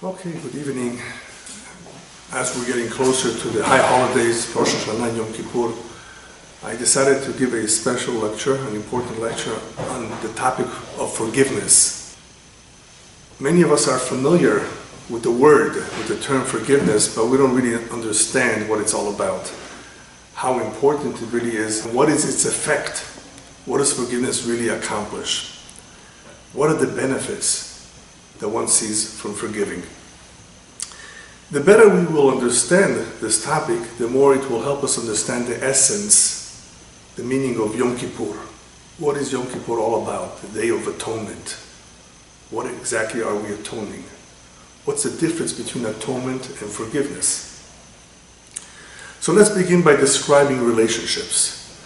Okay, good evening. As we're getting closer to the high holidays, Rosh Hashanah, Yom Kippur, I decided to give a special lecture, an important lecture, on the topic of forgiveness. Many of us are familiar with the word, with the term forgiveness, but we don't really understand what it's all about, how important it really is, and what is its effect, what does forgiveness really accomplish, what are the benefits that one sees from forgiving. The better we will understand this topic, the more it will help us understand the essence, the meaning of Yom Kippur. What is Yom Kippur all about? The Day of Atonement. What exactly are we atoning? What's the difference between atonement and forgiveness? So let's begin by describing relationships.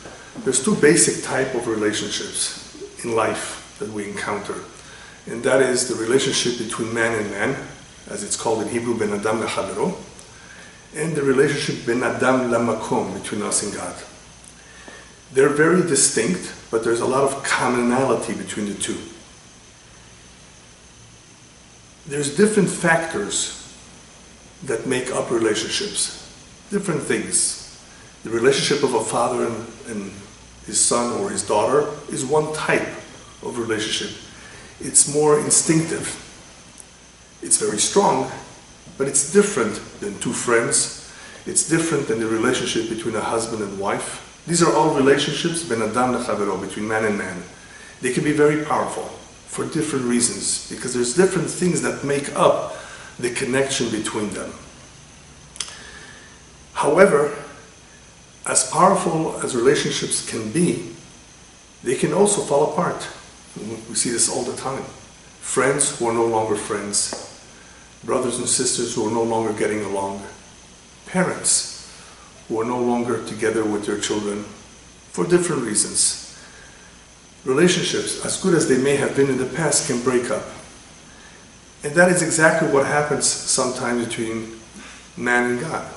There's two basic types of relationships in life that we encounter. And that is the relationship between man and man, as it's called in Hebrew, ben adam l'chavero, and the relationship ben adam la-makom, between us and God. They're very distinct, but there's a lot of commonality between the two. There's different factors that make up relationships, different things. The relationship of a father and his son or his daughter is one type of relationship. It's more instinctive. It's very strong, but it's different than two friends. It's different than the relationship between a husband and wife. These are all relationships, ben adam l'chavero, between man and man. They can be very powerful for different reasons, because there's different things that make up the connection between them. However, as powerful as relationships can be, they can also fall apart. We see this all the time. Friends who are no longer friends, brothers and sisters who are no longer getting along, parents who are no longer together with their children for different reasons. Relationships, as good as they may have been in the past, can break up. And that is exactly what happens sometimes between man and God.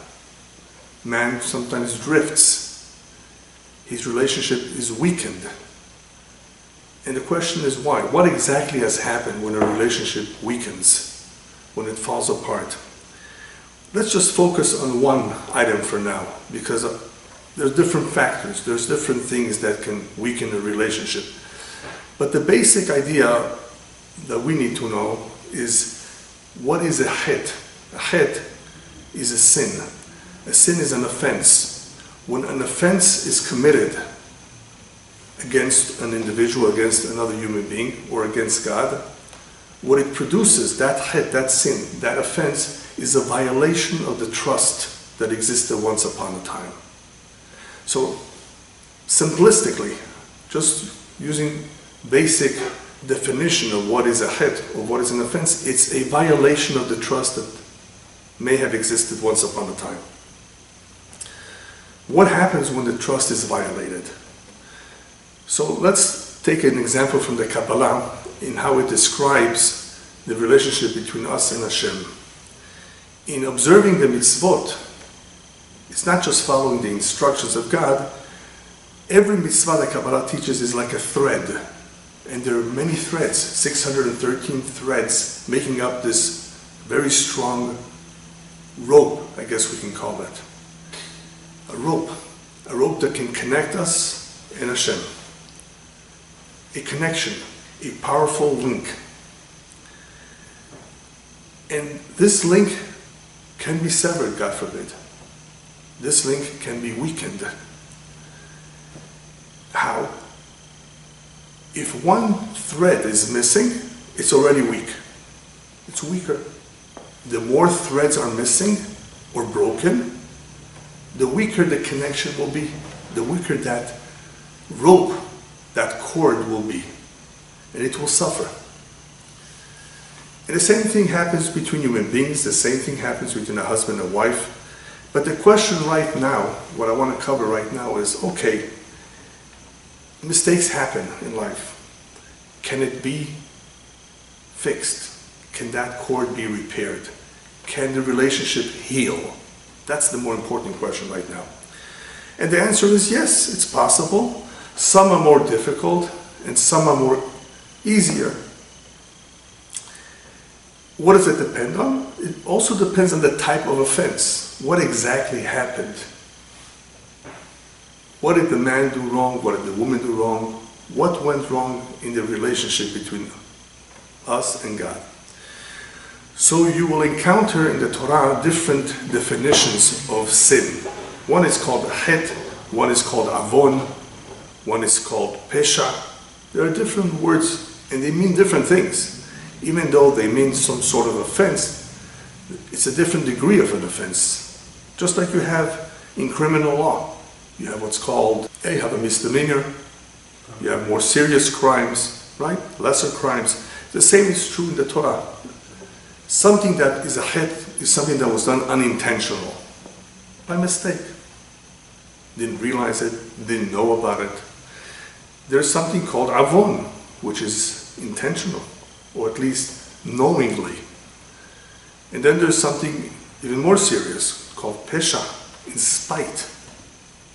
Man sometimes drifts. His relationship is weakened. And the question is why? What exactly has happened when a relationship weakens, when it falls apart? Let's just focus on one item for now, because there's different factors, there's different things that can weaken a relationship. But the basic idea that we need to know is, what is a chet? A chet is a sin. A sin is an offense. When an offense is committed against an individual, against another human being, or against God, what it produces, that chet, that sin, that offense, is a violation of the trust that existed once upon a time. So, simplistically, just using basic definition of what is a chet, or what is an offense, it's a violation of the trust that may have existed once upon a time. What happens when the trust is violated? So let's take an example from the Kabbalah in how it describes the relationship between us and Hashem. In observing the mitzvot, it's not just following the instructions of God. Every mitzvah that Kabbalah teaches is like a thread. And there are many threads, 613 threads, making up this very strong rope, I guess we can call it. A rope that can connect us and Hashem. A connection, a powerful link. And this link can be severed, God forbid. This link can be weakened. How? If one thread is missing, it's already weak. It's weaker. The more threads are missing or broken, the weaker the connection will be, the weaker that rope, that cord will be, and it will suffer. And the same thing happens between human beings, the same thing happens between a husband and wife. But the question right now, what I want to cover right now is, okay, mistakes happen in life. Can it be fixed? Can that cord be repaired? Can the relationship heal? That's the more important question right now. And the answer is yes, it's possible. Some are more difficult, and some are more easier. What does it depend on? It also depends on the type of offense. What exactly happened? What did the man do wrong? What did the woman do wrong? What went wrong in the relationship between us and God? So you will encounter in the Torah different definitions of sin. One is called chet, one is called Avon, one is called Pesha. There are different words and they mean different things. Even though they mean some sort of offense, it's a different degree of an offense. Just like you have in criminal law. You have what's called, you have a misdemeanor, you have more serious crimes, right? Lesser crimes. The same is true in the Torah. Something that is a chet is something that was done unintentional, by mistake. Didn't realize it, didn't know about it. There's something called avon, which is intentional, or at least knowingly. And then there's something even more serious called pesha, in spite.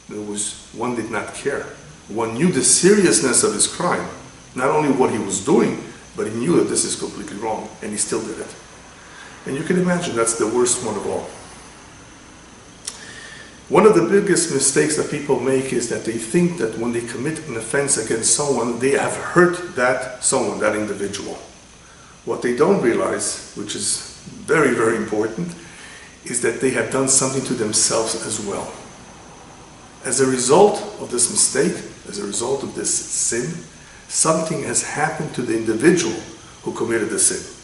There was one did not care. One knew the seriousness of his crime, not only what he was doing, but he knew that this is completely wrong, and he still did it. And you can imagine that's the worst one of all. One of the biggest mistakes that people make is that they think that when they commit an offense against someone, they have hurt that someone, that individual. What they don't realize, which is very, very important, is that they have done something to themselves as well. As a result of this mistake, as a result of this sin, something has happened to the individual who committed the sin.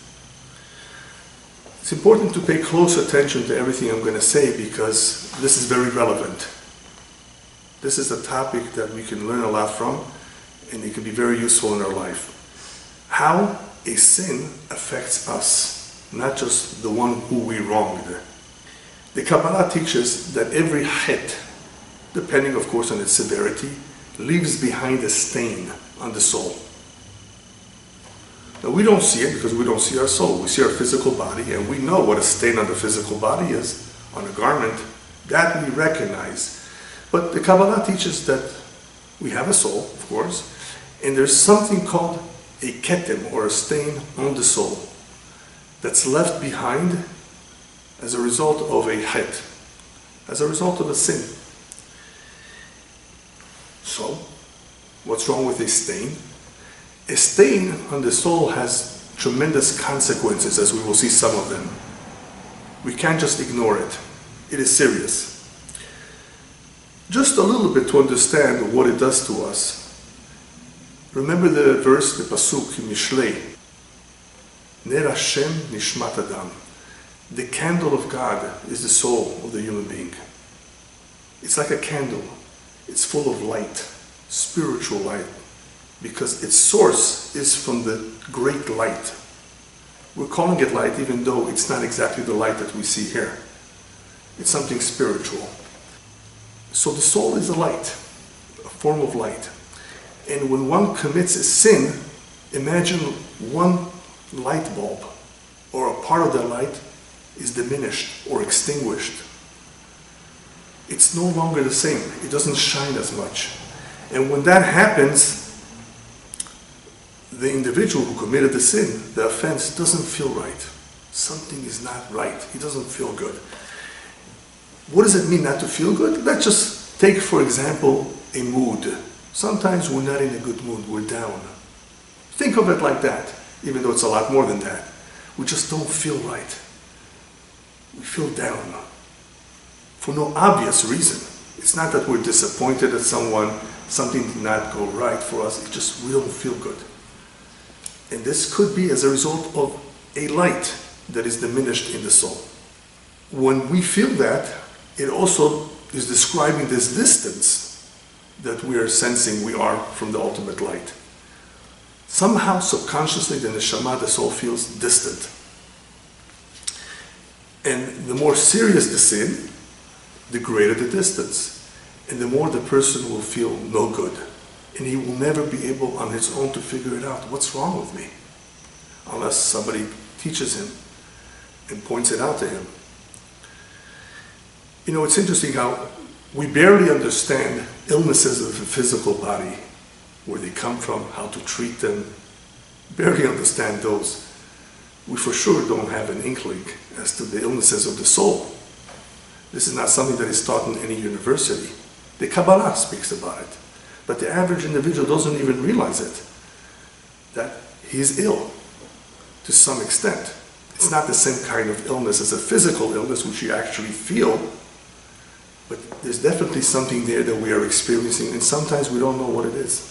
It's important to pay close attention to everything I'm going to say because this is very relevant. This is a topic that we can learn a lot from and it can be very useful in our life. How a sin affects us, not just the one who we wronged. The Kabbalah teaches that every chet, depending of course on its severity, leaves behind a stain on the soul. Now, we don't see it because we don't see our soul. We see our physical body, and we know what a stain on the physical body is, on a garment. That we recognize. But the Kabbalah teaches that we have a soul, of course, and there's something called a ketem, or a stain on the soul, that's left behind as a result of a chet, as a result of a sin. So, what's wrong with a stain? A stain on the soul has tremendous consequences, as we will see some of them. We can't just ignore it. It is serious. Just a little bit to understand what it does to us. Remember the verse, the pasuk in Mishlei. Ner Hashem nishmat adam. The candle of God is the soul of the human being. It's like a candle. It's full of light, spiritual light, because its source is from the great light. We're calling it light even though it's not exactly the light that we see here. It's something spiritual. So the soul is a light, a form of light. And when one commits a sin, imagine one light bulb or a part of that light is diminished or extinguished. It's no longer the same. It doesn't shine as much. And when that happens, the individual who committed the sin, the offense, doesn't feel right. Something is not right. He doesn't feel good. What does it mean not to feel good? Let's just take, for example, a mood. Sometimes we're not in a good mood. We're down. Think of it like that, even though it's a lot more than that. We just don't feel right. We feel down for no obvious reason. It's not that we're disappointed at someone, something did not go right for us. It just, we don't feel good. And this could be as a result of a light that is diminished in the soul. When we feel that, it also is describing this distance that we are sensing we are from the ultimate light. Somehow, subconsciously, the neshama, the soul, feels distant. And the more serious the sin, the greater the distance. And the more the person will feel no good. And he will never be able on his own to figure it out. What's wrong with me? Unless somebody teaches him and points it out to him. You know, it's interesting how we barely understand illnesses of the physical body, where they come from, how to treat them. Barely understand those. we for sure don't have an inkling as to the illnesses of the soul. This is not something that is taught in any university. The Kabbalah speaks about it, but the average individual doesn't even realize it, that he is ill to some extent. It's not the same kind of illness as a physical illness which you actually feel, but there's definitely something there that we are experiencing, and sometimes we don't know what it is.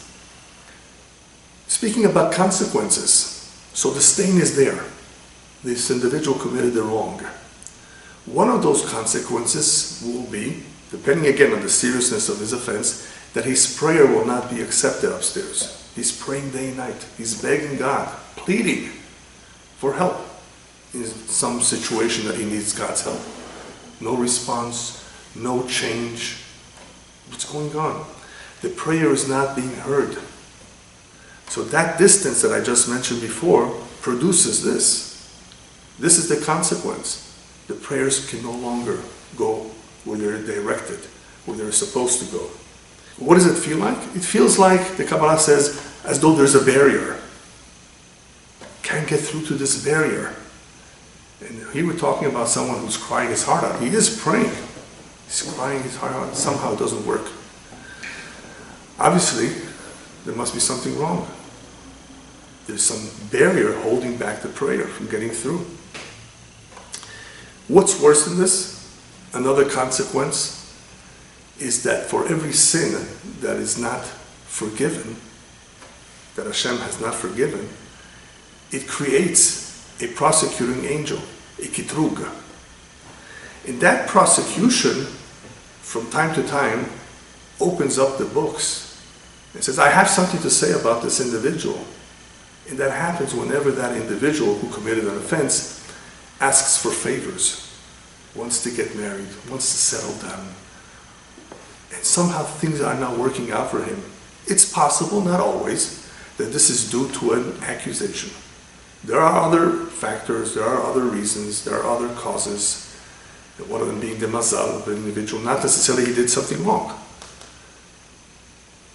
Speaking about consequences, so the stain is there. This individual committed a wrong. One of those consequences will be, depending again on the seriousness of his offense, that his prayer will not be accepted upstairs. He's praying day and night. He's begging God, pleading for help in some situation that he needs God's help. No response, no change. What's going on? The prayer is not being heard. So that distance that I just mentioned before produces this. This is the consequence. The prayers can no longer go where they're directed, where they're supposed to go. What does it feel like? It feels like, the Kabbalah says, as though there's a barrier. Can't get through to this barrier. And here we're talking about someone who's crying his heart out. He is praying. He's crying his heart out. Somehow it doesn't work. Obviously, there must be something wrong. There's some barrier holding back the prayer from getting through. What's worse than this? Another consequence is that for every sin that is not forgiven, that Hashem has not forgiven, it creates a prosecuting angel, a Kitrug. And that prosecution, from time to time, opens up the books and says, I have something to say about this individual. And that happens whenever that individual who committed an offense asks for favors, wants to get married, wants to settle down, and somehow things are not working out for him. It's possible, not always, that this is due to an accusation. There are other factors, there are other reasons, there are other causes, one of them being the mazal of the individual. Not necessarily he did something wrong.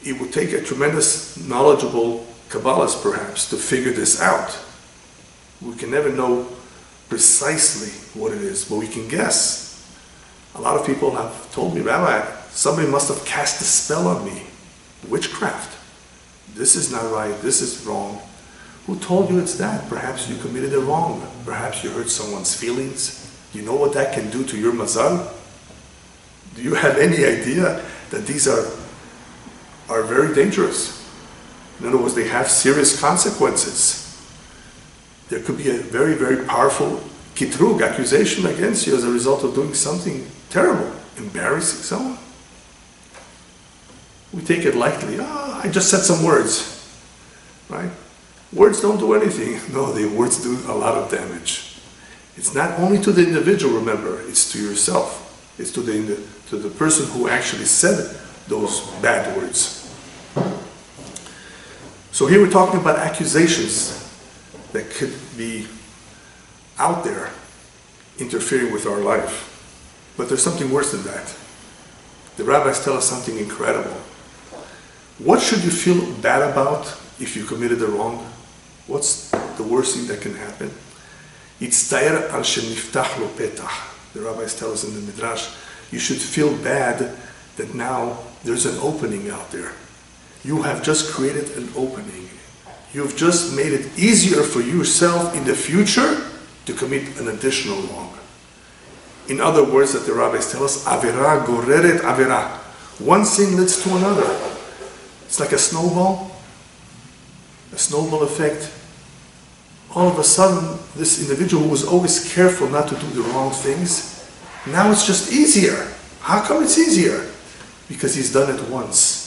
It would take a tremendous knowledgeable Kabbalist, perhaps, to figure this out. We can never know precisely what it is, but we can guess. A lot of people have told me, Rabbi, somebody must have cast a spell on me. Witchcraft. This is not right, this is wrong. Who told you it's that? Perhaps you committed a wrong. Perhaps you hurt someone's feelings. You know what that can do to your mazal? Do you have any idea that these are very dangerous? In other words, they have serious consequences. There could be a very, very powerful Kitrug, accusation against you as a result of doing something terrible, embarrassing someone. We take it lightly. I just said some words, right? Words don't do anything. No, the words do a lot of damage. It's not only to the individual, remember, it's to yourself. It's to the person who actually said those bad words. So here we're talking about accusations that could be out there interfering with our life. But there's something worse than that. The rabbis tell us something incredible. What should you feel bad about if you committed a wrong? What's the worst thing that can happen? The rabbis tell us in the Midrash, you should feel bad that now there's an opening out there. You have just created an opening. You've just made it easier for yourself in the future to commit an additional wrong. In other words that the rabbis tell us, Avira goreret avera. One sin leads to another. It's like a snowball effect. All of a sudden, this individual who was always careful not to do the wrong things, now it's just easier. How come it's easier? Because he's done it once.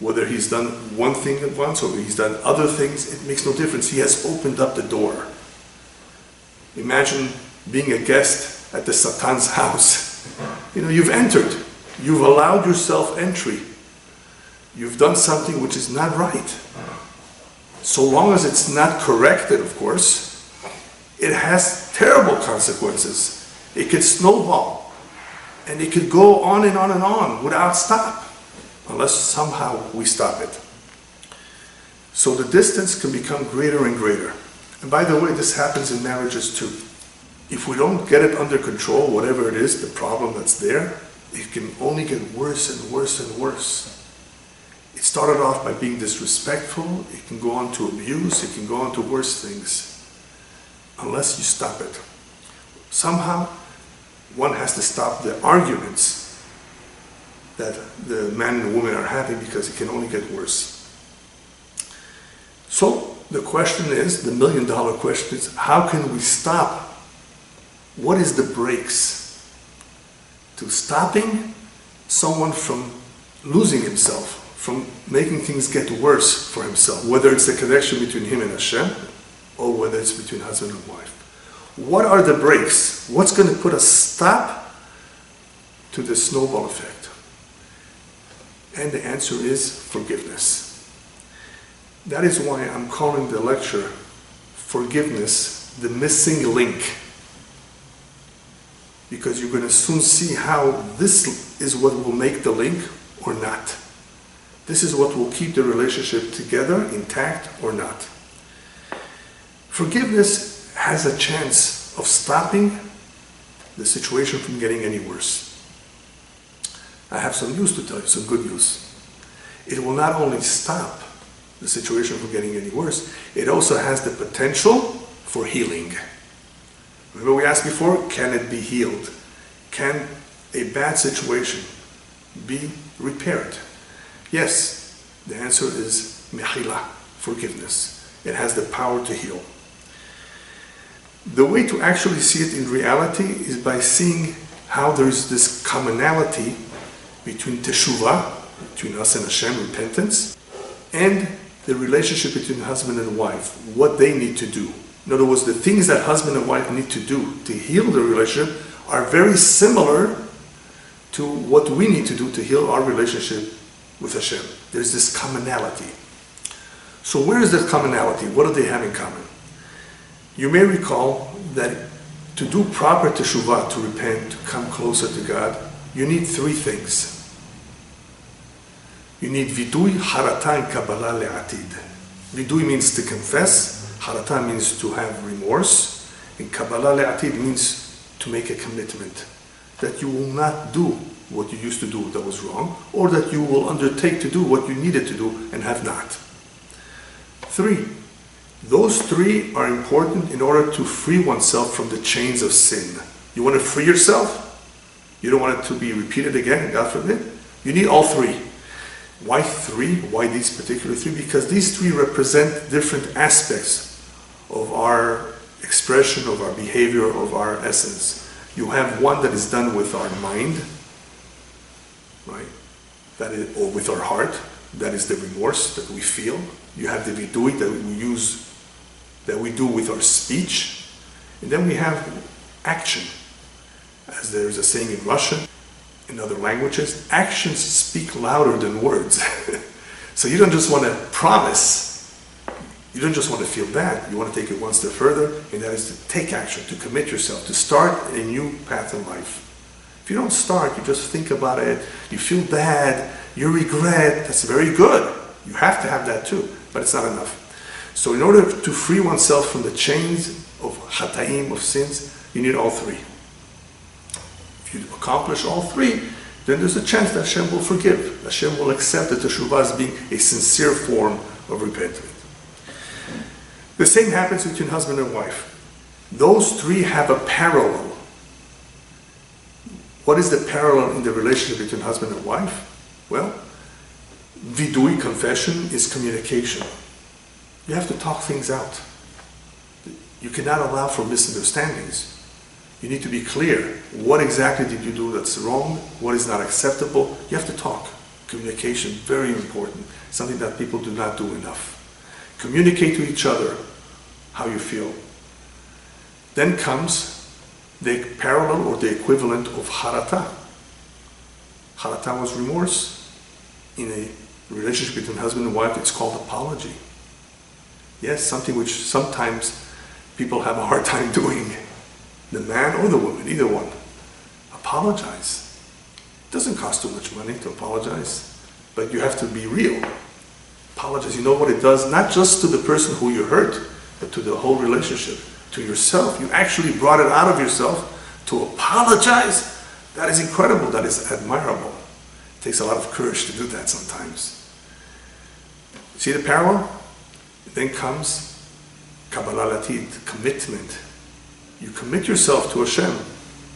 Whether he's done one thing at once or he's done other things, it makes no difference. He has opened up the door. Imagine being a guest at the Satan's house. You know, you've entered. You've allowed yourself entry. You've done something which is not right. So long as it's not corrected, of course, it has terrible consequences. It could snowball. And it could go on and on and on without stop. Unless somehow we stop it. So the distance can become greater and greater. And by the way, this happens in marriages too. If we don't get it under control, whatever it is, the problem that's there, it can only get worse and worse and worse. It started off by being disrespectful, it can go on to abuse, it can go on to worse things, unless you stop it. Somehow, one has to stop the arguments that the man and woman are having, because it can only get worse. So, the question is, the million-dollar question is, how can we stop? What is the brakes to stopping someone from losing himself, from making things get worse for himself, whether it's the connection between him and Hashem, or whether it's between husband and wife? What are the brakes? What's going to put a stop to the snowball effect? And the answer is forgiveness. That is why I'm calling the lecture Forgiveness, the Missing Link. Because you're going to soon see how this is what will make the link or not. This is what will keep the relationship together, intact or not. Forgiveness has a chance of stopping the situation from getting any worse. I have some news to tell you, some good news. It will not only stop the situation from getting any worse, it also has the potential for healing. Remember we asked before, can it be healed? Can a bad situation be repaired? Yes, the answer is Mehilah, forgiveness. It has the power to heal. The way to actually see it in reality is by seeing how there is this commonality between Teshuvah, between us and Hashem, repentance, and the relationship between husband and wife, what they need to do. In other words, the things that husband and wife need to do to heal the relationship are very similar to what we need to do to heal our relationship with Hashem. There's this commonality. So where is that commonality? What do they have in common? You may recall that to do proper teshuvah, to repent, to come closer to God, you need three things. You need vidui, Harata, and Kabbalah Le'atid. Vidui means to confess, Harata means to have remorse, and Kabbalah Le'atid means to make a commitment that you will not do what you used to do that was wrong, or that you will undertake to do what you needed to do and have not. Three, those three are important in order to free oneself from the chains of sin. You want to free yourself? You don't want it to be repeated again, God forbid? You need all three. Why three? Why these particular three? Because these three represent different aspects of our expression, of our behavior, of our essence. You have one that is done with our mind, right? That is, or with our heart. That is the remorse that we feel. You have the vidui that we use, that we do with our speech. And then we have action. As there is a saying in Russian, in other languages, actions speak louder than words. So you don't just want to promise, you don't just want to feel bad, you want to take it one step further, and that is to take action, to commit yourself, to start a new path in life. If you don't start, you just think about it, you feel bad, you regret, that's very good. You have to have that too, but it's not enough. So in order to free oneself from the chains of Chataim, of sins, you need all three. If you accomplish all three, then there's a chance that Hashem will forgive. Hashem will accept that Teshuvah as being a sincere form of repentance. The same happens between husband and wife. Those three have a parallel. What is the parallel in the relationship between husband and wife? Well, vidui, confession, is communication. You have to talk things out. You cannot allow for misunderstandings. You need to be clear. What exactly did you do that's wrong? What is not acceptable? You have to talk. Communication, very important. Something that people do not do enough. Communicate to each other how you feel. Then comes the parallel or the equivalent of harata. Harata was remorse. In a relationship between husband and wife, it's called apology. Yes, something which sometimes people have a hard time doing. The man or the woman, either one. Apologize. It doesn't cost too much money to apologize, but you have to be real. Apologize. You know what it does, not just to the person who you hurt, but to the whole relationship, to yourself. You actually brought it out of yourself to apologize. That is incredible. That is admirable. It takes a lot of courage to do that sometimes. See the parallel? Then comes Kabbalah Le'atid, commitment. You commit yourself to Hashem.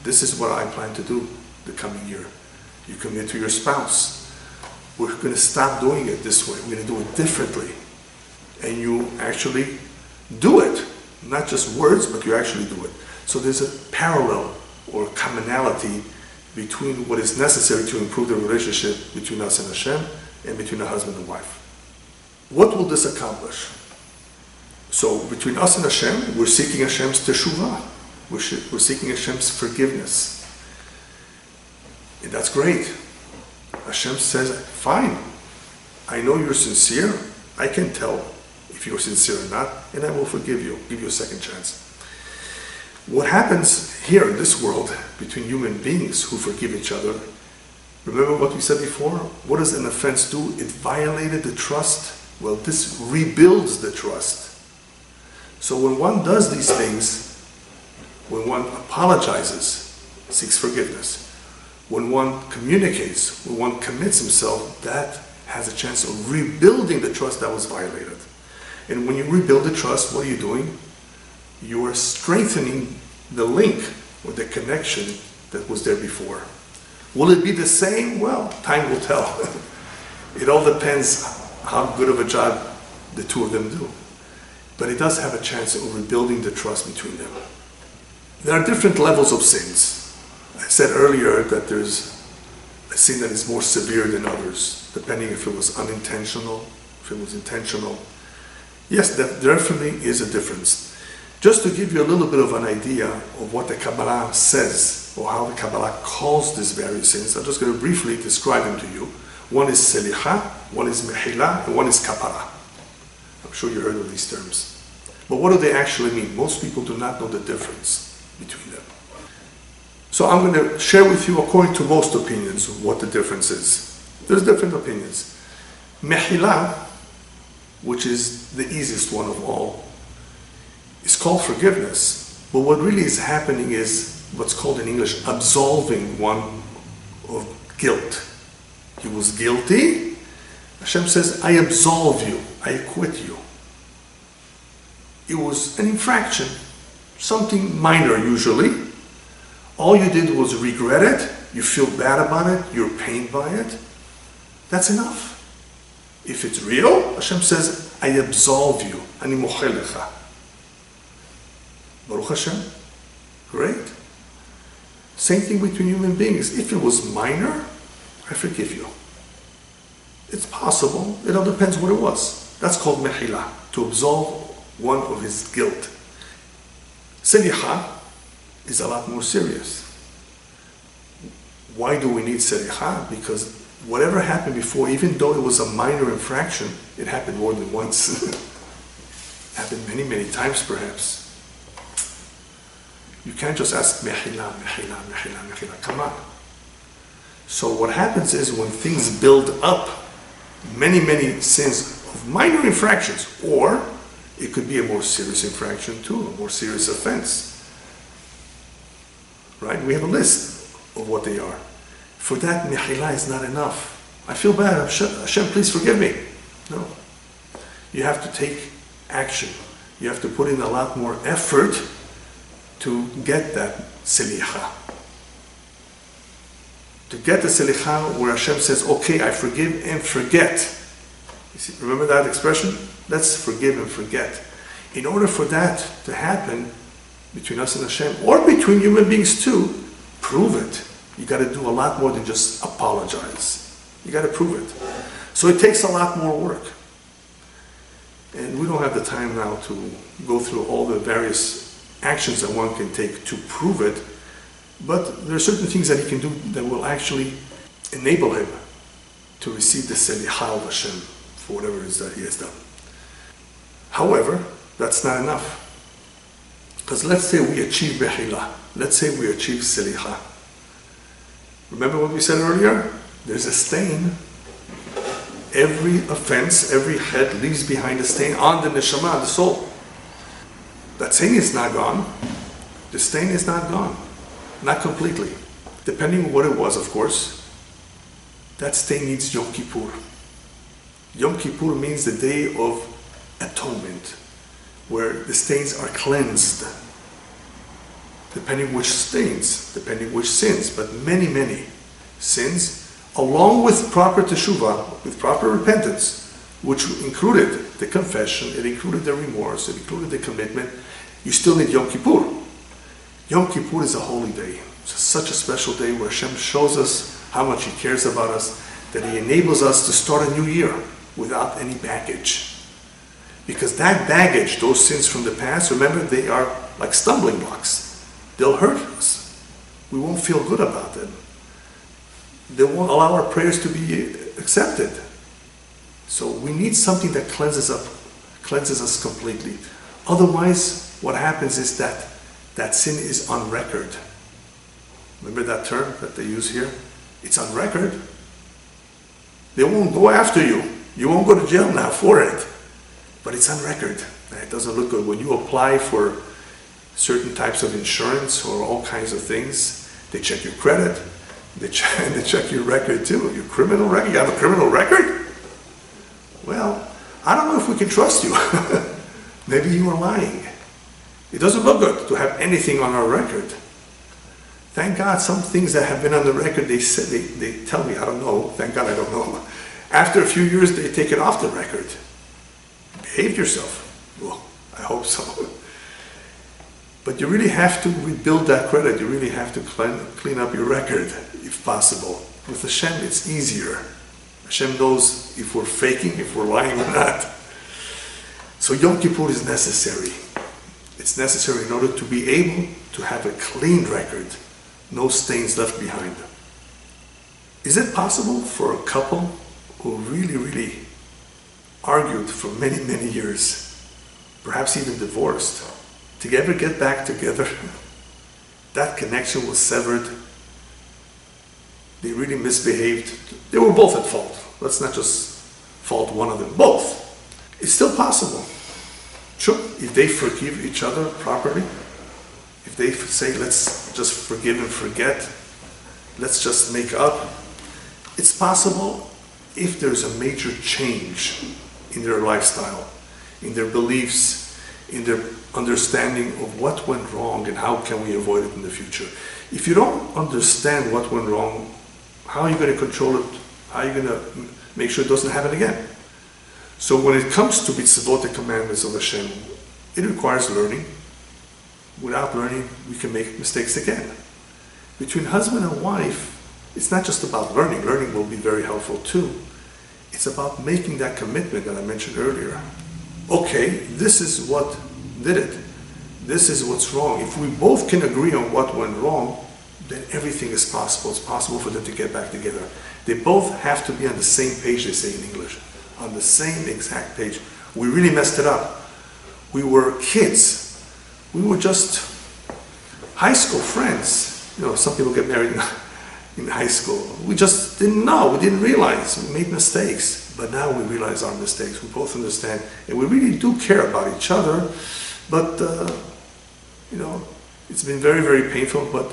This is what I plan to do the coming year. You commit to your spouse. We're going to stop doing it this way. We're going to do it differently. And you actually do it. Not just words, but you actually do it. So there's a parallel or commonality between what is necessary to improve the relationship between us and Hashem and between a husband and wife. What will this accomplish? So between us and Hashem, we're seeking Hashem's Teshuvah. We're seeking Hashem's forgiveness. And that's great. Hashem says, fine, I know you're sincere. I can tell if you're sincere or not, and I will forgive you, give you a second chance. What happens here in this world between human beings who forgive each other, remember what we said before? What does an offense do? It violated the trust. Well, this rebuilds the trust. So when one does these things, when one apologizes, seeks forgiveness, when one communicates, when one commits himself, that has a chance of rebuilding the trust that was violated. And when you rebuild the trust, what are you doing? You are strengthening the link or the connection that was there before. Will it be the same? Well, time will tell. It all depends how good of a job the two of them do. But it does have a chance of rebuilding the trust between them. There are different levels of sins. I said earlier that there's a sin that is more severe than others, depending if it was unintentional, if it was intentional. Yes, there definitely is a difference. Just to give you a little bit of an idea of what the Kabbalah says, or how the Kabbalah calls these various sins, I'm just going to briefly describe them to you. One is Selicha, one is Mehilah, and one is kapara. I'm sure you heard of these terms. But what do they actually mean? Most people do not know the difference between them. So I'm going to share with you, according to most opinions, what the difference is. There's different opinions. Mehilah, which is the easiest one of all, is called forgiveness. But what really is happening is what's called in English absolving one of guilt. He was guilty. Hashem says, I absolve you. I acquit you. It was an infraction, something minor usually. All you did was regret it. You feel bad about it. You're pained by it. That's enough. If it's real, Hashem says, I absolve you. Ani mochelcha. Baruch Hashem. Great. Same thing between human beings. If it was minor, I forgive you. It's possible. It all depends what it was. That's called mehilah, to absolve one of his guilt. Selicha is a lot more serious. Why do we need selicha? Because whatever happened before, even though it was a minor infraction, it happened more than once. It happened many, many times perhaps. You can't just ask mehilah, mehilah, mehilah, mehilah. Come on. So what happens is when things build up, many, many sins of minor infractions, or it could be a more serious infraction too, a more serious offense. Right? We have a list of what they are. For that, mehilah is not enough. I feel bad. Hashem, please forgive me. No. You have to take action. You have to put in a lot more effort to get that selicha. To get the selicha where Hashem says, okay, I forgive and forget. You see, remember that expression? Let's forgive and forget. In order for that to happen between us and Hashem, or between human beings too, prove it. You got to do a lot more than just apologize. You got to prove it. So it takes a lot more work. And we don't have the time now to go through all the various actions that one can take to prove it. But there are certain things that he can do that will actually enable him to receive the selicha of Hashem for whatever it is that he has done. However, that's not enough. Because let's say we achieve mehilah. Let's say we achieve selicha. Remember what we said earlier? There's a stain. Every offense, every chet leaves behind a stain on the neshama, the soul. That thing is not gone. The stain is not gone. Not completely. Depending on what it was, of course. That stain needs Yom Kippur. Yom Kippur means the day of atonement, where the stains are cleansed. Depending which stains, depending which sins, but many, many sins, along with proper teshuvah, with proper repentance, which included the confession, it included the remorse, it included the commitment. You still need Yom Kippur. Yom Kippur is a holy day. It's such a special day where Hashem shows us how much He cares about us, that He enables us to start a new year without any baggage. Because that baggage, those sins from the past, remember, they are like stumbling blocks. They'll hurt us. We won't feel good about them. They won't allow our prayers to be accepted. So we need something that cleanses us completely. Otherwise, what happens is that that sin is on record. Remember that term that they use here? It's on record. They won't go after you. You won't go to jail now for it. But it's on record. It doesn't look good. When you apply for certain types of insurance or all kinds of things, they check your credit. They check your record too. Your criminal record. You have a criminal record? Well, I don't know if we can trust you. Maybe you are lying. It doesn't look good to have anything on our record. Thank God some things that have been on the record, they tell me, I don't know. Thank God I don't know. After a few years, they take it off the record. Behave yourself. Well, I hope so. But you really have to rebuild that credit. You really have to clean up your record, if possible. With Hashem, it's easier. Hashem knows if we're faking, if we're lying or not. So Yom Kippur is necessary. It's necessary in order to be able to have a clean record. No stains left behind. Is it possible for a couple who really, really argued for many, many years, perhaps even divorced, to ever get back together? That connection was severed. They really misbehaved. They were both at fault. Let's not just fault one of them. Both. It's still possible. Sure, if they forgive each other properly, if they say, let's just forgive and forget, let's just make up, it's possible if there's a major change in their lifestyle, in their beliefs, in their understanding of what went wrong and how can we avoid it in the future. If you don't understand what went wrong, how are you going to control it? How are you going to make sure it doesn't happen again? So when it comes to mitzvot, the commandments of Hashem, it requires learning. Without learning, we can make mistakes again. Between husband and wife, it's not just about learning. Learning will be very helpful too. It's about making that commitment that I mentioned earlier. Okay, this is what did it. This is what's wrong. If we both can agree on what went wrong, then everything is possible. It's possible for them to get back together. They both have to be on the same page, they say in English. On the same exact page. We really messed it up. We were kids. We were just high school friends. You know, some people get married in high school. We just didn't know. We didn't realize. We made mistakes. But now we realize our mistakes. We both understand. And we really do care about each other. But, you know, it's been very, very painful. But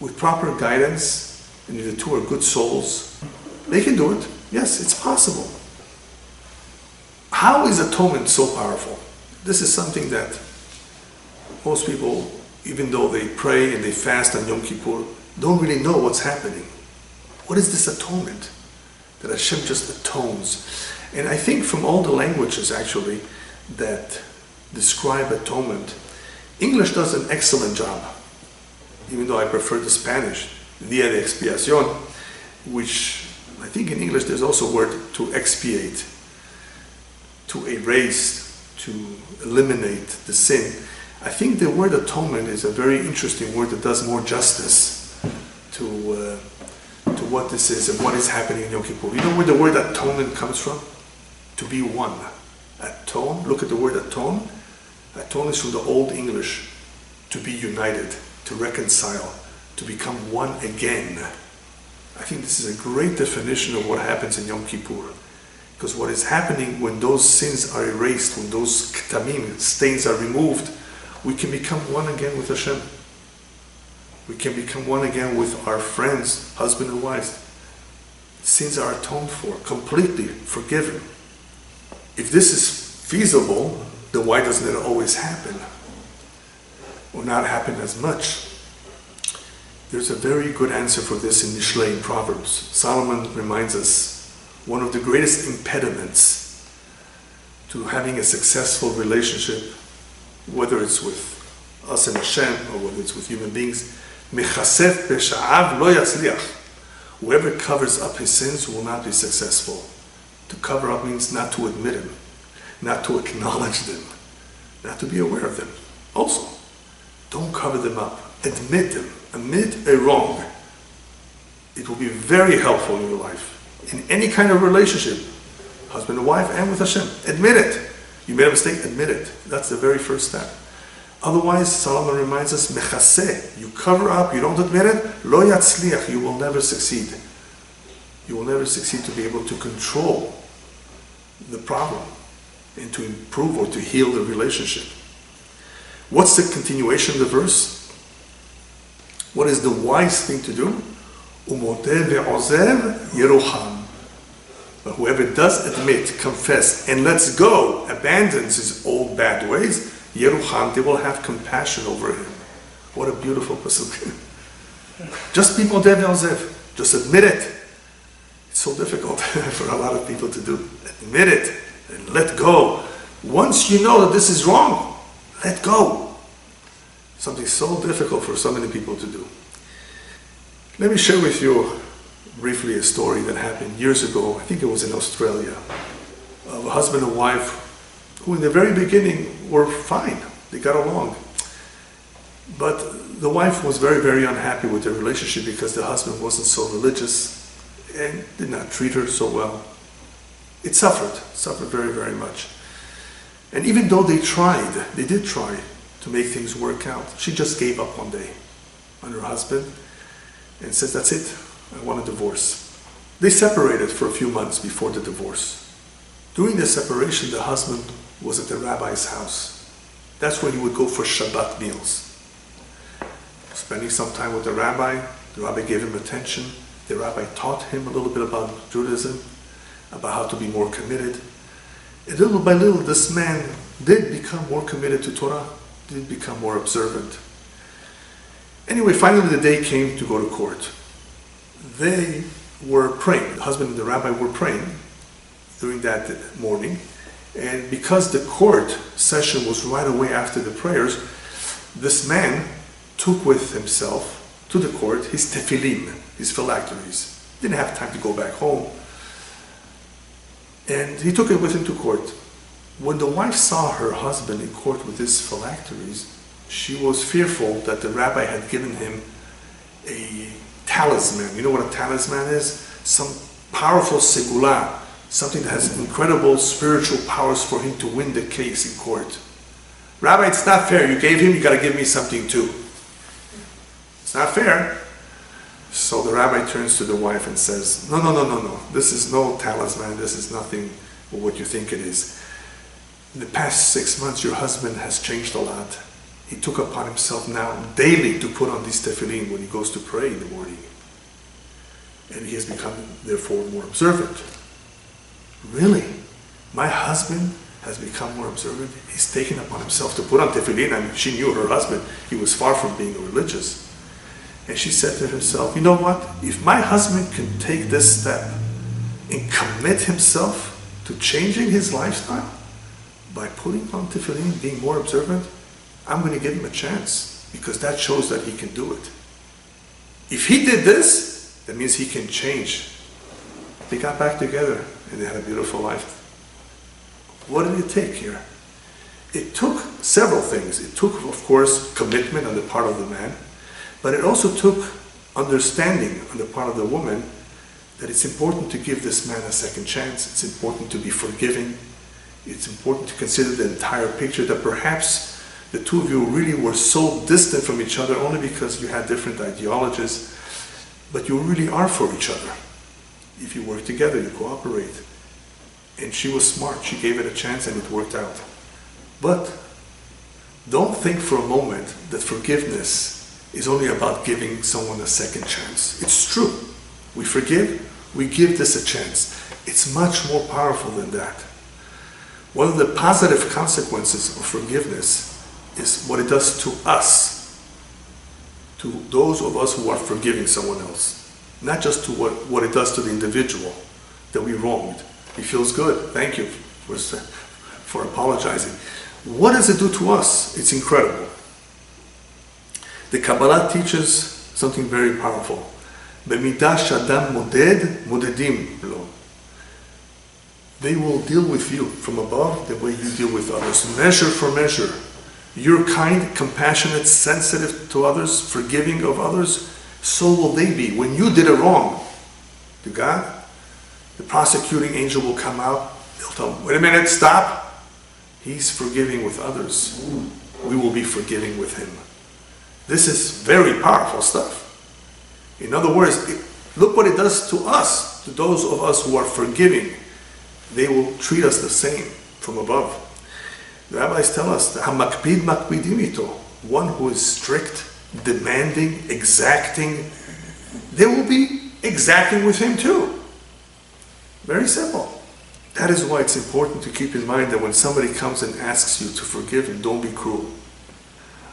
with proper guidance, and the two are good souls, they can do it. Yes, it's possible. How is atonement so powerful? This is something that most people, even though they pray and they fast on Yom Kippur, don't really know what's happening. What is this atonement? That Hashem just atones. And I think from all the languages, actually, that describe atonement, English does an excellent job, even though I prefer the Spanish, Día de Expiación, which I think in English there's also a word to expiate, to erase, to eliminate the sin. I think the word atonement is a very interesting word that does more justice to what this is and what is happening in Yom Kippur. You know where the word atonement comes from? To be one. Atone, look at the word atone. Atone is from the Old English, to be united, to reconcile, to become one again. I think this is a great definition of what happens in Yom Kippur. Because what is happening when those sins are erased, when those ketamim, stains are removed, we can become one again with Hashem. We can become one again with our friends, husband and wife. Sins are atoned for, completely forgiven. If this is feasible, then why doesn't it always happen? Or not happen as much? There's a very good answer for this in Mishlei, in Proverbs. Solomon reminds us, one of the greatest impediments to having a successful relationship, whether it's with us and Hashem, or whether it's with human beings, whoever covers up his sins will not be successful. To cover up means not to admit them, not to acknowledge them, not to be aware of them. Also, don't cover them up. Admit them. Admit a wrong. It will be very helpful in your life, in any kind of relationship, husband and wife, and with Hashem. Admit it. You made a mistake, admit it. That's the very first step. Otherwise, Solomon reminds us, mechaseh, you cover up, you don't admit it, lo yatzliach, you will never succeed. You will never succeed to be able to control the problem and to improve or to heal the relationship. What's the continuation of the verse? What is the wise thing to do? Moteh ve'ozav yerucham. But whoever does admit, confess, and lets go, abandons his old bad ways, Yerucham, they will have compassion over him. What a beautiful pasuk. Just be Moteh ve'ozav. Just admit it. It's so difficult for a lot of people to do. Admit it and let go. Once you know that this is wrong, let go. Something so difficult for so many people to do. Let me share with you briefly a story that happened years ago. I think it was in Australia, of a husband and wife who in the very beginning were fine. They got along. But the wife was very, very unhappy with their relationship because the husband wasn't so religious and did not treat her so well. It suffered very, very much. And even though they did try to make things work out, she just gave up one day on her husband and says, that's it, I want a divorce. They separated for a few months before the divorce. During the separation, the husband was at the rabbi's house. That's where he would go for Shabbat meals. Spending some time with the rabbi gave him attention. The rabbi taught him a little bit about Judaism, about how to be more committed. And little by little, this man did become more committed to Torah, did become more observant. Anyway, finally the day came to go to court. They were praying, the husband and the rabbi were praying during that morning. And because the court session was right away after the prayers, this man took with himself to the court his tefillin, his phylacteries. Didn't have time to go back home. And he took it with him to court. When the wife saw her husband in court with his phylacteries, she was fearful that the rabbi had given him a talisman. You know what a talisman is? Some powerful segula, something that has incredible spiritual powers for him to win the case in court. Rabbi, it's not fair. You gave him, you got to give me something too. It's not fair. So the rabbi turns to the wife and says, no. This is no talisman. This is nothing but what you think it is. In the past 6 months, your husband has changed a lot. He took upon himself now daily to put on this tefillin when he goes to pray in the morning. And he has become, therefore, more observant. Really? My husband has become more observant? He's taken upon himself to put on tefillin. I mean, she knew her husband. He was far from being religious. And she said to herself, you know what? If my husband can take this step and commit himself to changing his lifestyle by putting on tefillin, being more observant, I'm going to give him a chance because that shows that he can do it. If he did this, that means he can change. They got back together and they had a beautiful life. What did it take here? It took several things. It took, of course, commitment on the part of the man, but it also took understanding on the part of the woman that it's important to give this man a second chance. It's important to be forgiving. It's important to consider the entire picture, that perhaps the two of you really were so distant from each other only because you had different ideologies, but you really are for each other. If you work together, you cooperate. and she was smart. She gave it a chance and it worked out. But don't think for a moment that forgiveness is only about giving someone a second chance. It's true. We forgive, we give this a chance. It's much more powerful than that. One of the positive consequences of forgiveness is what it does to us, to those of us who are forgiving someone else. Not just to what it does to the individual that we wronged. He feels good. Thank you for apologizing. What does it do to us? It's incredible. The Kabbalah teaches something very powerful. They will deal with you from above the way you deal with others, measure for measure. You're kind, compassionate, sensitive to others, forgiving of others, so will they be. When you did it wrong to God, the prosecuting angel will come out, they'll tell him, wait a minute, stop. He's forgiving with others. We will be forgiving with him. This is very powerful stuff. In other words, look what it does to us, to those of us who are forgiving. They will treat us the same from above. The rabbis tell us, "Hamakpid makpidim ito," one who is strict, demanding, exacting, they will be exacting with him too. Very simple. That is why it's important to keep in mind that when somebody comes and asks you to forgive him, don't be cruel.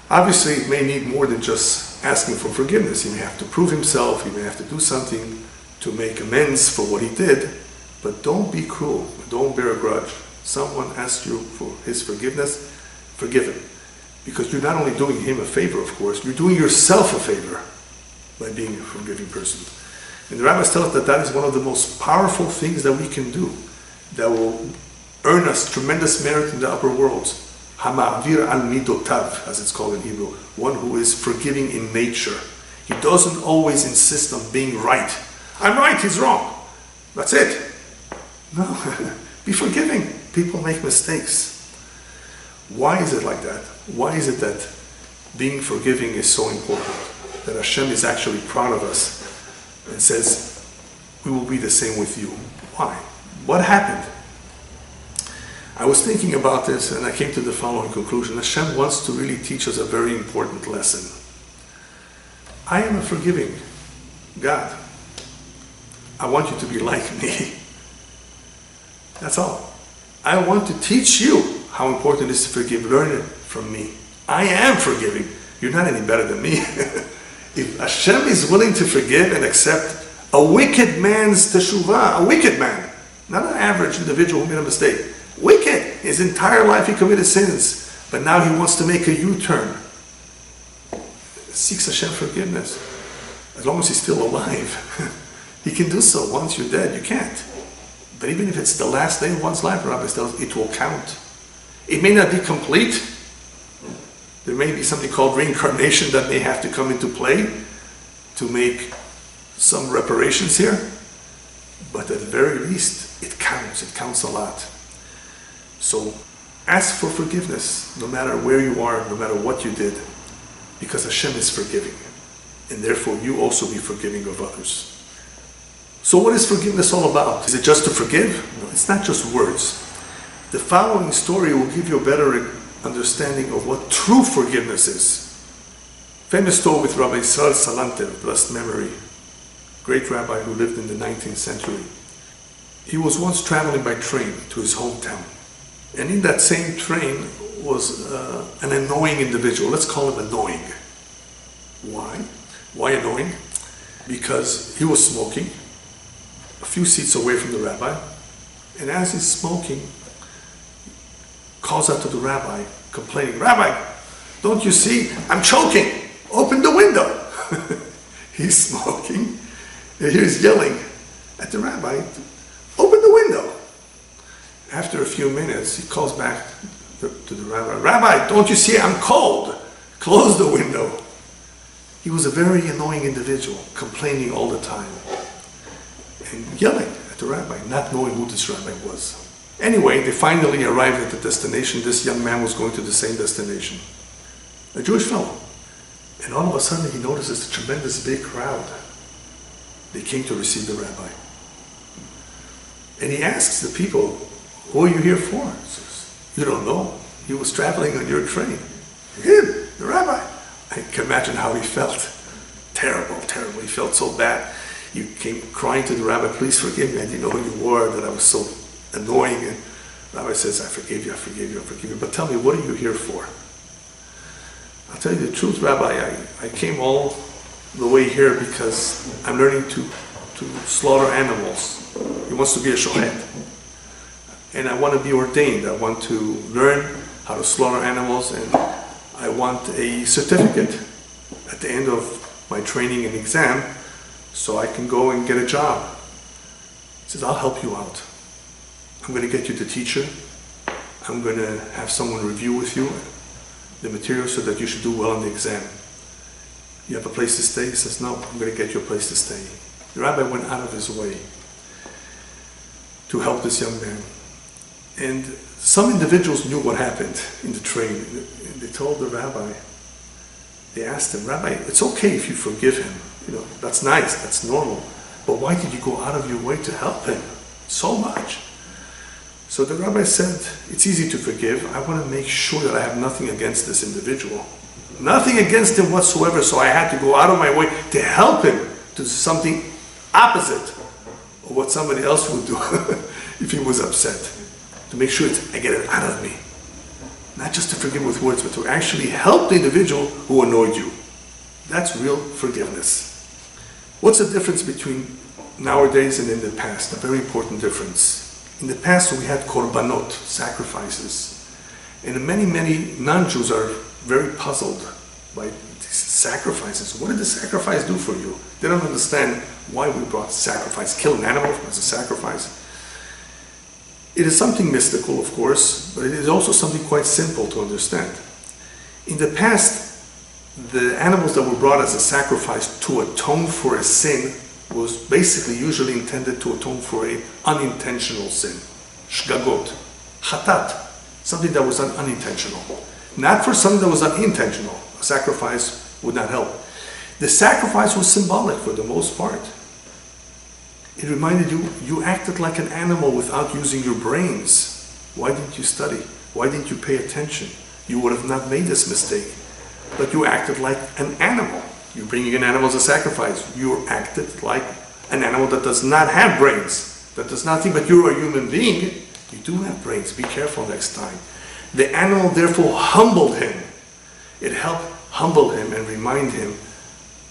Obviously, it may need more than just asking for forgiveness. He may have to prove himself, he may have to do something to make amends for what he did, but don't be cruel, don't bear a grudge. Someone asks you for his forgiveness, forgive him. Because you're not only doing him a favor, of course, you're doing yourself a favor by being a forgiving person. And the rabbis tell us that that is one of the most powerful things that we can do, that will earn us tremendous merit in the upper worlds. Hama'avir al-midotav, as it's called in Hebrew, one who is forgiving in nature. He doesn't always insist on being right. I'm right, he's wrong. That's it. No, be forgiving. People make mistakes. Why is it like that? Why is it that being forgiving is so important? That Hashem is actually proud of us and says, we will be the same with you. Why? What happened? I was thinking about this and I came to the following conclusion. Hashem wants to really teach us a very important lesson. I am a forgiving God. I want you to be like me. That's all. I want to teach you how important it is to forgive. Learn it from me. I am forgiving. You're not any better than me. If Hashem is willing to forgive and accept a wicked man's teshuvah, a wicked man, not an average individual who made a mistake. Wicked! His entire life he committed sins, but now he wants to make a U-turn. Seeks Hashem forgiveness. As long as he's still alive. He can do so. Once you're dead, you can't. But even if it's the last day of one's life, Rabbi tells us, it will count. It may not be complete. There may be something called reincarnation that may have to come into play to make some reparations here. But at the very least, it counts a lot. So ask for forgiveness, no matter where you are, no matter what you did, because Hashem is forgiving, and therefore you also be forgiving of others. So what is forgiveness all about? Is it just to forgive? No, it's not just words. The following story will give you a better understanding of what true forgiveness is. Famous story with Rabbi Yisrael Salanter, blessed memory, great rabbi who lived in the 19th century. He was once traveling by train to his hometown. And in that same train was an annoying individual. Let's call him annoying. Why? Why annoying? Because he was smoking a few seats away from the rabbi. And as he's smoking, calls out to the rabbi, complaining, "Rabbi, don't you see? I'm choking. Open the window." He's smoking. And he's yelling at the rabbi, "Open the window." After a few minutes, he calls back to the rabbi, "Rabbi, don't you see I'm cold? Close the window." He was a very annoying individual, complaining all the time and yelling at the rabbi, not knowing who this rabbi was. Anyway, they finally arrived at the destination. This young man was going to the same destination, a Jewish fellow. And all of a sudden, he notices a tremendous big crowd. They came to receive the rabbi. And he asks the people, What were you here for? He says, you don't know. He was traveling on your train. Him, the rabbi. I can imagine how he felt. Terrible, terrible. He felt so bad. You came crying to the rabbi, please forgive me. I didn't know who you were, that I was so annoying. And the rabbi says, I forgive you, I forgive you, I forgive you. But tell me, what are you here for? I'll tell you the truth, Rabbi, I came all the way here because I'm learning to slaughter animals. He wants to be a shochet. And I want to be ordained. I want to learn how to slaughter animals, and I want a certificate at the end of my training and exam so I can go and get a job. He says, I'll help you out. I'm going to get you the teacher. I'm going to have someone review with you the material so that you should do well on the exam. You have a place to stay? He says, no, I'm going to get you a place to stay. The rabbi went out of his way to help this young man. And some individuals knew what happened in the train. And they told the rabbi, they asked him, Rabbi, it's okay if you forgive him. You know, that's nice, that's normal. But why did you go out of your way to help him so much? So the rabbi said, it's easy to forgive. I want to make sure that I have nothing against this individual. Nothing against him whatsoever, so I had to go out of my way to help him to something opposite of what somebody else would do if he was upset. To make sure I get it out of me. Not just to forgive with words, but to actually help the individual who annoyed you. That's real forgiveness. What's the difference between nowadays and in the past? A very important difference. In the past, we had korbanot, sacrifices. And many, many non-Jews are very puzzled by these sacrifices. What did the sacrifice do for you? They don't understand why we brought sacrifice. Kill an animal as a sacrifice. It is something mystical, of course, but it is also something quite simple to understand. In the past, the animals that were brought as a sacrifice to atone for a sin was basically usually intended to atone for an unintentional sin. Shgagot, chatat, something that was unintentional. Not for something that was unintentional. A sacrifice would not help. The sacrifice was symbolic for the most part. It reminded you, you acted like an animal without using your brains. Why didn't you study? Why didn't you pay attention? You would have not made this mistake. But you acted like an animal. You're bringing an animal as a sacrifice. You acted like an animal that does not have brains, that does not think, but you're a human being. You do have brains. Be careful next time. The animal therefore humbled him. It helped humble him and remind him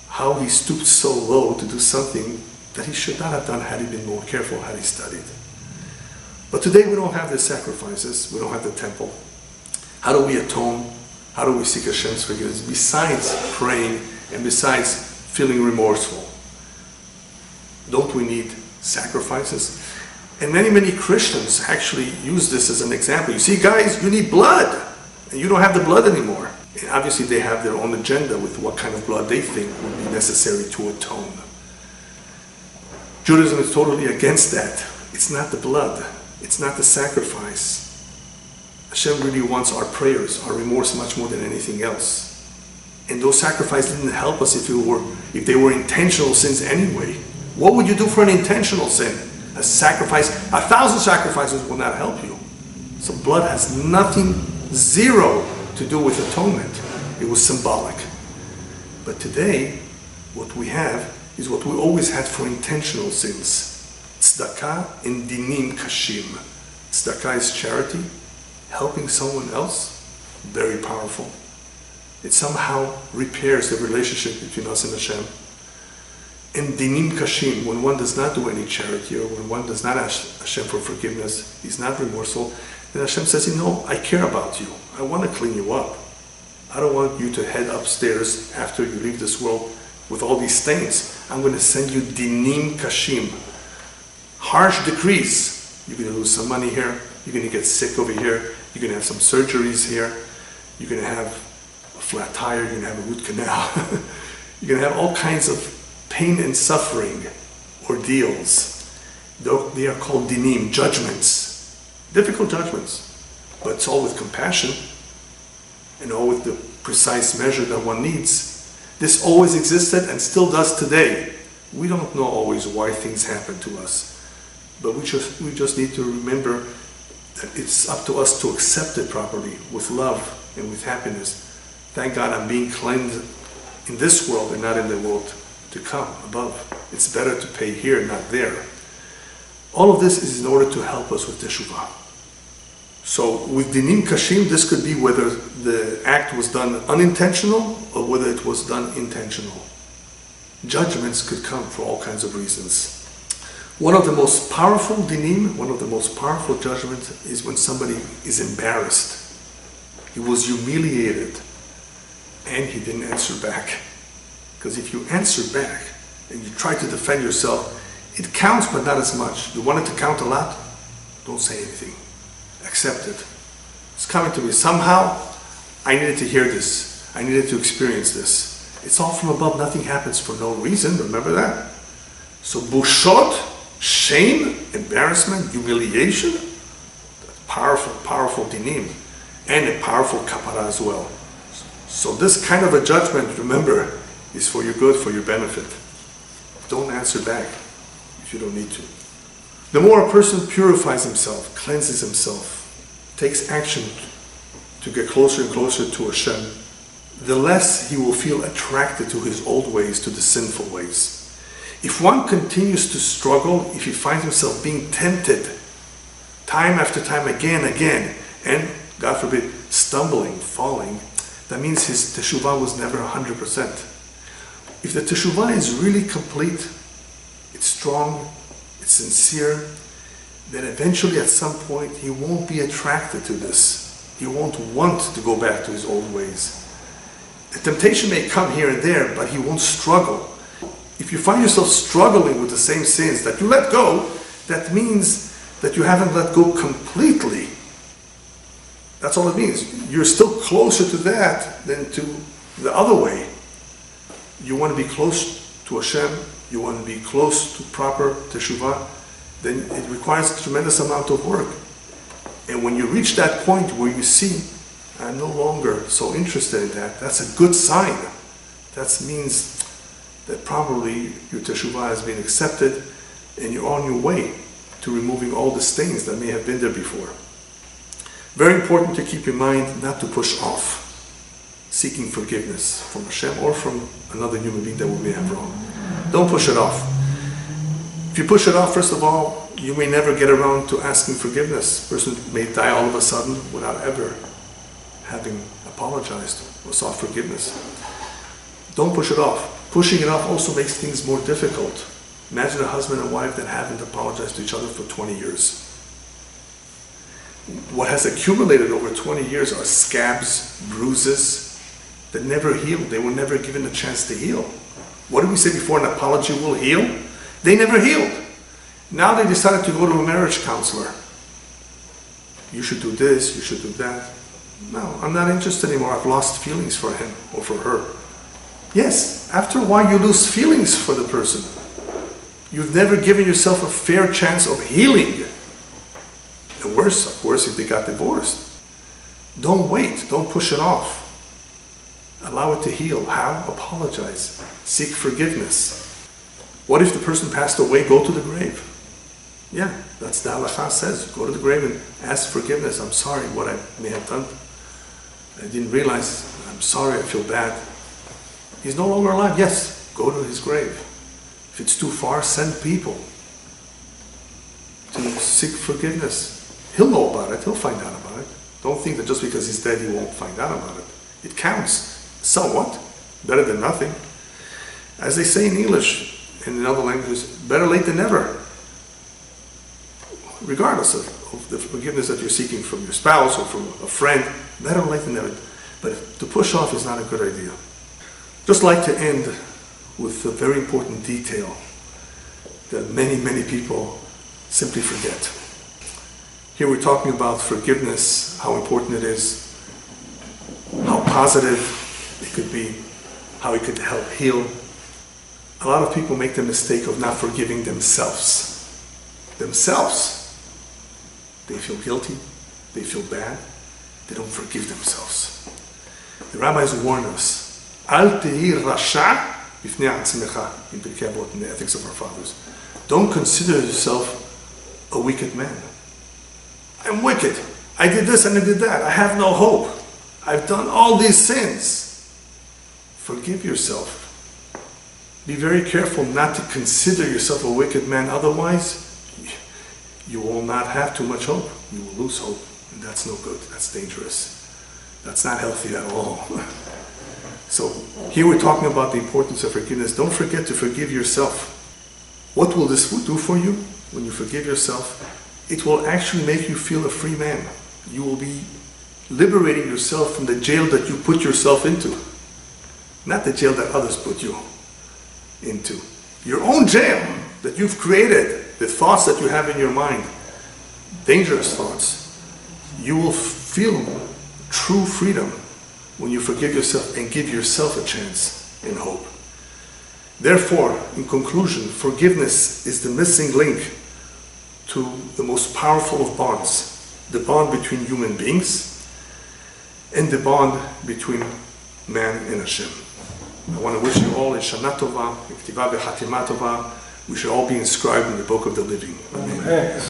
how he stooped so low to do something that he should not have done had he been more careful, had he studied. But today we don't have the sacrifices. We don't have the temple. How do we atone? How do we seek Hashem's forgiveness? Besides praying, and besides feeling remorseful, don't we need sacrifices? And many, many Christians actually use this as an example. You see, guys, you need blood, and you don't have the blood anymore. And obviously they have their own agenda with what kind of blood they think would be necessary to atone. Judaism is totally against that. It's not the blood. It's not the sacrifice. Hashem really wants our prayers, our remorse, much more than anything else. And those sacrifices didn't help us if they were intentional sins anyway. What would you do for an intentional sin? A sacrifice, 1,000 sacrifices will not help you. So blood has nothing, zero, to do with atonement. It was symbolic. But today, what we have is what we always had for intentional sins. Tzedakah and dinim kashim. Tzedakah is charity, helping someone else, very powerful. It somehow repairs the relationship between us and Hashem. And dinim kashim, when one does not do any charity, or when one does not ask Hashem for forgiveness, he's not remorseful, then Hashem says, you know, I care about you. I want to clean you up. I don't want you to head upstairs after you leave this world with all these stains. I'm going to send you dinim kashim. Harsh decrees. You're going to lose some money here. You're going to get sick over here. You're going to have some surgeries here. You're going to have a flat tire, you're going to have a root canal. You're going to have all kinds of pain and suffering, ordeals. They are called dinim, judgments. Difficult judgments. But it's all with compassion and all with the precise measure that one needs. This always existed and still does today. We don't know always why things happen to us. But we just need to remember it's up to us to accept it properly with love and with happiness. Thank God I'm being cleansed in this world and not in the world to come above. It's better to pay here, not there. All of this is in order to help us with Teshuvah. So with Dinim Kashim, this could be whether the act was done unintentional or whether it was done intentional. Judgments could come for all kinds of reasons. One of the most powerful dinim, one of the most powerful judgments, is when somebody is embarrassed. He was humiliated and he didn't answer back. Because if you answer back and you try to defend yourself, it counts but not as much. You want it to count a lot? Don't say anything. Accept it. It's coming to me. Somehow, I needed to hear this. I needed to experience this. It's all from above. Nothing happens for no reason. Remember that. So bushot, shame, embarrassment, humiliation, powerful, powerful dinim, and a powerful kapara as well. So this kind of a judgment, remember, is for your good, for your benefit. Don't answer back if you don't need to. The more a person purifies himself, cleanses himself, takes action to get closer and closer to Hashem, the less he will feel attracted to his old ways, to the sinful ways. If one continues to struggle, if he finds himself being tempted time after time, again, and, God forbid, stumbling, falling, that means his Teshuvah was never 100%. If the Teshuvah is really complete, it's strong, it's sincere, then eventually at some point he won't be attracted to this. He won't want to go back to his old ways. The temptation may come here and there, but he won't struggle. If you find yourself struggling with the same sins that you let go, that means that you haven't let go completely. That's all it means. You're still closer to that than to the other way. You want to be close to Hashem, you want to be close to proper Teshuvah, then it requires a tremendous amount of work. And when you reach that point where you see, I'm no longer so interested in that, that's a good sign. That means that probably your Teshuvah has been accepted and you're on your way to removing all the stains that may have been there before. Very important to keep in mind not to push off seeking forgiveness from Hashem or from another human being that we may have wronged. Don't push it off. If you push it off, first of all, you may never get around to asking forgiveness. The person may die all of a sudden without ever having apologized or sought forgiveness. Don't push it off. Pushing it off also makes things more difficult. Imagine a husband and wife that haven't apologized to each other for 20 years. What has accumulated over 20 years are scabs, bruises that never healed. They were never given a chance to heal. What did we say before? An apology will heal? They never healed. Now they decided to go to a marriage counselor. You should do this, you should do that. No, I'm not interested anymore. I've lost feelings for him or for her. Yes, after a while you lose feelings for the person. You've never given yourself a fair chance of healing. And worse, of course, if they got divorced. Don't wait. Don't push it off. Allow it to heal. How? Apologize. Seek forgiveness. What if the person passed away? Go to the grave. Yeah, that's the halacha says. Go to the grave and ask forgiveness. I'm sorry what I may have done. I didn't realize. I'm sorry. I feel bad. He's no longer alive. Yes, go to his grave. If it's too far, send people to seek forgiveness. He'll know about it. He'll find out about it. Don't think that just because he's dead, he won't find out about it. It counts. Somewhat. Better than nothing. As they say in English and in other languages, better late than never. Regardless of the forgiveness that you're seeking from your spouse or from a friend, better late than never. But to push off is not a good idea. Just like to end with a very important detail that many, many people simply forget. Here we're talking about forgiveness, how important it is, how positive it could be, how it could help heal. A lot of people make the mistake of not forgiving themselves. They feel guilty, they feel bad, they don't forgive themselves. The rabbis warn us, Al tehi rasha b'fnei atzmecha, in Pirkei Avot, in the ethics of our fathers. Don't consider yourself a wicked man. I'm wicked. I did this and I did that. I have no hope. I've done all these sins. Forgive yourself. Be very careful not to consider yourself a wicked man. Otherwise, you will not have too much hope. You will lose hope. And that's no good. That's dangerous. That's not healthy at all. So here we're talking about the importance of forgiveness. Don't forget to forgive yourself. What will this do for you? When you forgive yourself, it will actually make you feel a free man. You will be liberating yourself from the jail that you put yourself into. Not the jail that others put you into. Your own jail that you've created, the thoughts that you have in your mind, dangerous thoughts. You will feel true freedom when you forgive yourself and give yourself a chance and hope. Therefore, in conclusion, forgiveness is the missing link to the most powerful of bonds. The bond between human beings and the bond between man and Hashem. I want to wish you all a Shana Tova, a Ktiva v'Chatima Tova. We should all be inscribed in the Book of the Living. Amen.